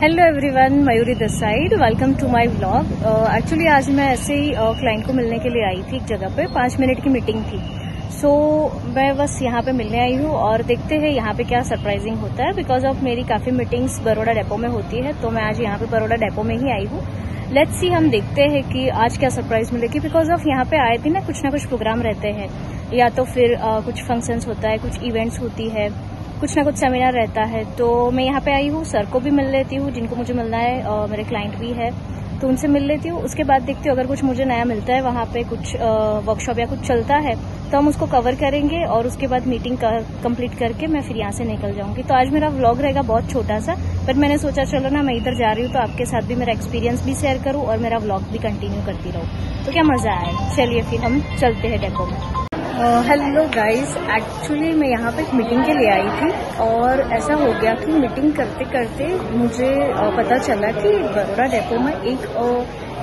Hello everyone, Mayuri this side, welcome to my vlog. Actually आज मैं ऐसे ही क्लाइंट को मिलने के लिए आई थी एक जगह पे, 5 मिनट की मीटिंग थी। सो मैं बस यहाँ पे मिलने आई हूँ और देखते हैं यहाँ पे क्या सरप्राइजिंग होता है। बिकॉज ऑफ मेरी काफ़ी मीटिंग्स बरोड़ा डेपो में होती है, तो मैं आज यहाँ पे बरोड़ा डेपो में ही आई हूँ। लेट्स सी, हम देखते हैं कि आज क्या सरप्राइज मिलेगी। बिकॉज ऑफ यहाँ पे आए थे ना कुछ प्रोग्राम रहते हैं, या तो फिर कुछ फंक्शंस होता है, कुछ इवेंट्स होती है, कुछ ना कुछ सेमिनार रहता है। तो मैं यहाँ पे आई हूँ, सर को भी मिल लेती हूँ जिनको मुझे मिलना है, और मेरे क्लाइंट भी है तो उनसे मिल लेती हूँ। उसके बाद देखती हूँ अगर कुछ मुझे नया मिलता है, वहाँ पे कुछ वर्कशॉप या कुछ चलता है तो हम उसको कवर करेंगे, और उसके बाद मीटिंग कंप्लीट करके मैं फिर यहाँ से निकल जाऊंगी। तो आज मेरा व्लॉग रहेगा बहुत छोटा सा, बट मैंने सोचा चलो ना मैं इधर जा रही हूँ तो आपके साथ भी मेरा एक्सपीरियंस भी शेयर करूँ और मेरा व्लॉग भी कंटिन्यू करती रहूँ, तो क्या मजा आए। चलिए फिर हम चलते हैं डेपो में। हेलो गाइस, एक्चुअली मैं यहाँ पे एक मीटिंग के लिए आई थी और ऐसा हो गया कि मीटिंग करते करते मुझे पता चला कि बरोड़ा डेपो में एक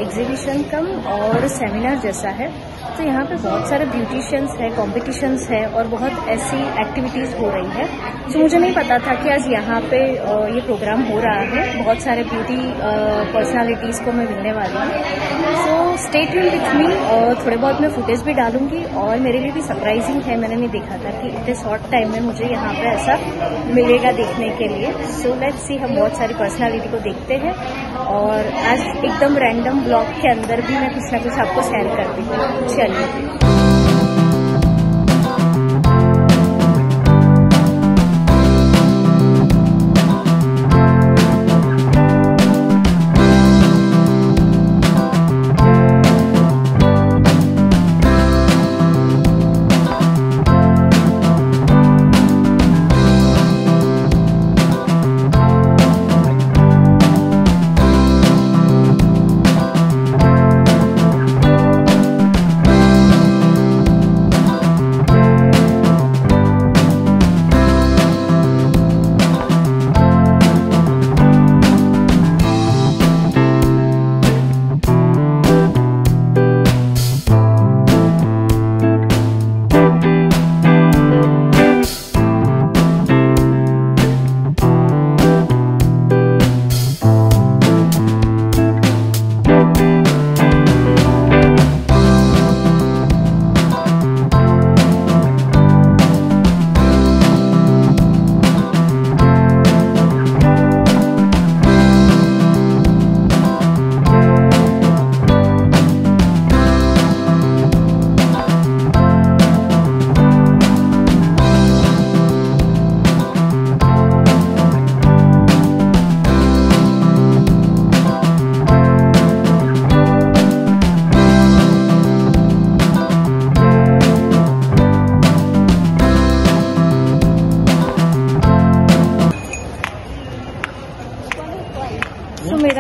एग्जीबिशन कम और सेमिनार जैसा है। तो यहाँ पे बहुत सारे ब्यूटिशियंस है, कॉम्पिटिशन्स है और बहुत ऐसी एक्टिविटीज़ हो रही है। तो मुझे नहीं पता था कि आज यहाँ पे ये प्रोग्राम हो रहा है, बहुत सारे ब्यूटी पर्सनालिटीज़ को मैं मिलने वाली हूँ। So stay tuned with me, और थोड़े बहुत मैं फुटेज भी डालूंगी। और मेरे लिए भी सरप्राइजिंग है, मैंने नहीं देखा था कि इतने शॉर्ट टाइम में मुझे यहाँ पे ऐसा मिलेगा देखने के लिए। सो लेट्स सी, हम बहुत सारी पर्सनालिटी को देखते हैं, और आज एकदम रैंडम ब्लॉग के अंदर भी मैं कुछ ना कुछ आपको शेयर करती हूँ। चलिए,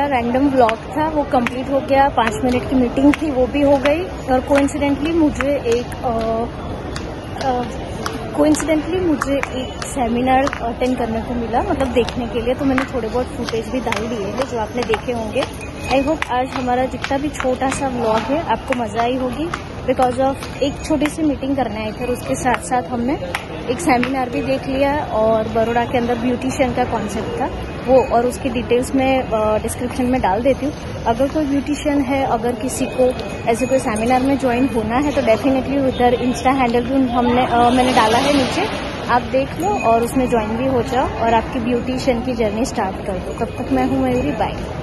रैंडम ब्लॉग था वो कंप्लीट हो गया, 5 मिनट की मीटिंग थी वो भी हो गई, और कोइंसिडेंटली मुझे एक सेमिनार अटेंड करने को मिला, मतलब देखने के लिए। तो मैंने थोड़े बहुत फुटेज भी डाल दिए हैं जो आपने देखे होंगे। आई होप आज हमारा जितना भी छोटा सा ब्लॉग है आपको मजा आई होगी। बिकॉज ऑफ एक छोटी सी मीटिंग करने आई थी, उसके साथ साथ हमने एक सेमिनार भी देख लिया, और बरोड़ा के अंदर ब्यूटिशियन का कॉन्सेप्ट था वो, और उसकी डिटेल्स मैं डिस्क्रिप्शन में डाल देती हूँ। अगर कोई ब्यूटिशियन है, अगर किसी को ऐसे कोई सेमिनार में ज्वाइन होना है तो डेफिनेटली उधर इंस्टा हैंडल भी मैंने डाला है नीचे, आप देख लो और उसमें ज्वाइन भी हो जाओ और आपकी ब्यूटिशियन की जर्नी स्टार्ट कर दो। तब तक मैं हूँ मयूरी, बाय।